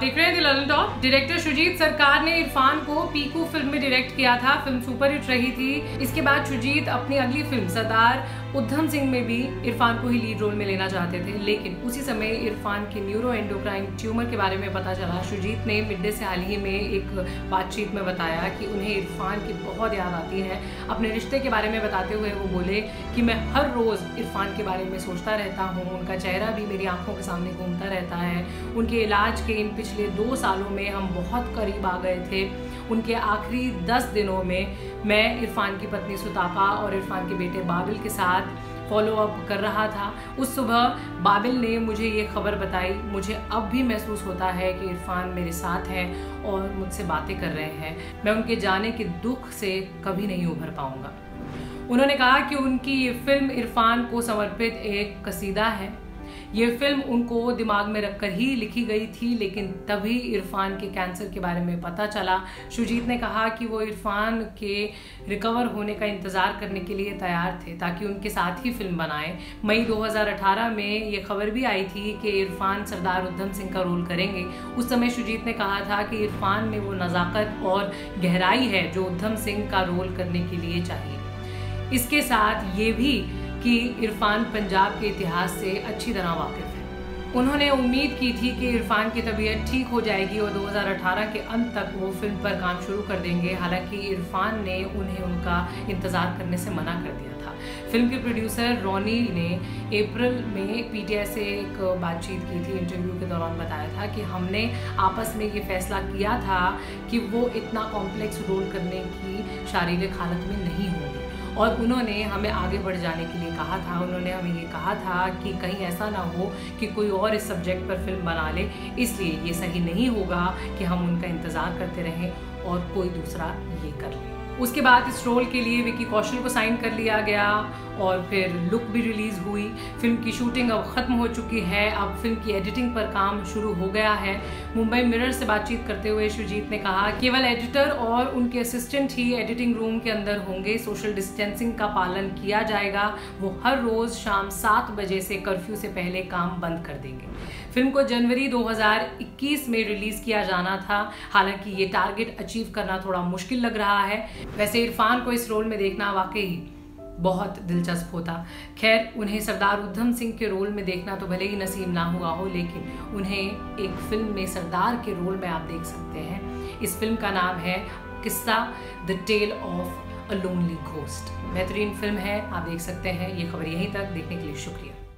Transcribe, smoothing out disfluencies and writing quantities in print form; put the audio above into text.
आप देख रहे हैं the little dog. Director Shoojit Sircar ने इरफान को पीकू फिल्म में डायरेक्ट किया था। फिल्म सुपर हिट रही थी। इसके बाद शुजीत अपनी अगली फिल्म सरदार उधम सिंह में भी इरफान को ही लीड रोल में लेना चाहते थे, लेकिन उसी समय इरफान के न्यूरो एंडोक्राइन ट्यूमर के बारे में पता चला। शुजीत ने मिड्डे से हाल ही में एक बातचीत में बताया कि उन्हें इरफान की बहुत याद आती है। अपने रिश्ते के बारे में बताते हुए वो बोले कि मैं हर रोज़ इरफान के बारे में सोचता रहता हूँ, उनका चेहरा भी मेरी आँखों के सामने घूमता रहता है। उनके इलाज के इन पिछले 2 सालों में हम बहुत करीब आ गए थे। उनके आखिरी 10 दिनों में मैं इरफान की पत्नी सुतापा और इरफान के बेटे बाबिल के साथ फॉलो अप कर रहा था। उस सुबह बाबिल ने मुझे ये खबर बताई। मुझे अब भी महसूस होता है कि इरफान मेरे साथ हैं और मुझसे बातें कर रहे हैं। मैं उनके जाने के दुख से कभी नहीं उभर पाऊँगा। उन्होंने कहा कि उनकी ये फिल्म इरफान को समर्पित एक कसीदा है। ये फिल्म उनको दिमाग में रखकर ही लिखी गई थी, लेकिन तभी इरफान के कैंसर के बारे में पता चला। शुजीत ने कहा कि वो इरफान के रिकवर होने का इंतज़ार करने के लिए तैयार थे ताकि उनके साथ ही फिल्म बनाएं। मई 2018 में ये खबर भी आई थी कि इरफान सरदार उधम सिंह का रोल करेंगे। उस समय शुजीत ने कहा था कि इरफान में वो नज़ाकत और गहराई है जो उधम सिंह का रोल करने के लिए चाहिए। इसके साथ ये भी कि इरफान पंजाब के इतिहास से अच्छी तरह वाकिफ है। उन्होंने उम्मीद की थी कि इरफान की तबीयत ठीक हो जाएगी और 2018 के अंत तक वो फिल्म पर काम शुरू कर देंगे। हालांकि इरफान ने उन्हें उनका इंतज़ार करने से मना कर दिया था। फिल्म के प्रोड्यूसर रोनी ने अप्रैल में पीटीआई से एक बातचीत की थी। इंटरव्यू के दौरान बताया था कि हमने आपस में ये फैसला किया था कि वो इतना कॉम्प्लेक्स रोल करने की शारीरिक हालत में नहीं होंगे और उन्होंने हमें आगे बढ़ जाने के लिए कहा था। उन्होंने हमें ये कहा था कि कहीं ऐसा ना हो कि कोई और इस सब्जेक्ट पर फिल्म बना ले, इसलिए ये सही नहीं होगा कि हम उनका इंतज़ार करते रहें और कोई दूसरा ये कर ले। उसके बाद इस रोल के लिए विक्की कौशल को साइन कर लिया गया और फिर लुक भी रिलीज़ हुई। फिल्म की शूटिंग अब ख़त्म हो चुकी है। अब फिल्म की एडिटिंग पर काम शुरू हो गया है। मुंबई मिरर से बातचीत करते हुए शुजीत ने कहा, केवल एडिटर और उनके असिस्टेंट ही एडिटिंग रूम के अंदर होंगे। सोशल डिस्टेंसिंग का पालन किया जाएगा। वो हर रोज़ शाम 7 बजे से कर्फ्यू से पहले काम बंद कर देंगे। फिल्म को जनवरी 2021 में रिलीज़ किया जाना था। हालांकि ये टारगेट अचीव करना थोड़ा मुश्किल लग रहा है। वैसे इरफान को इस रोल में देखना वाकई बहुत दिलचस्प होता। खैर, उन्हें सरदार उधम सिंह के रोल में देखना तो भले ही नसीब ना हुआ हो, लेकिन उन्हें एक फिल्म में सरदार के रोल में आप देख सकते हैं। इस फिल्म का नाम है Qissa the tale of a lonely ghost. बेहतरीन फिल्म है, आप देख सकते हैं। ये खबर यहीं तक। देखने के लिए शुक्रिया।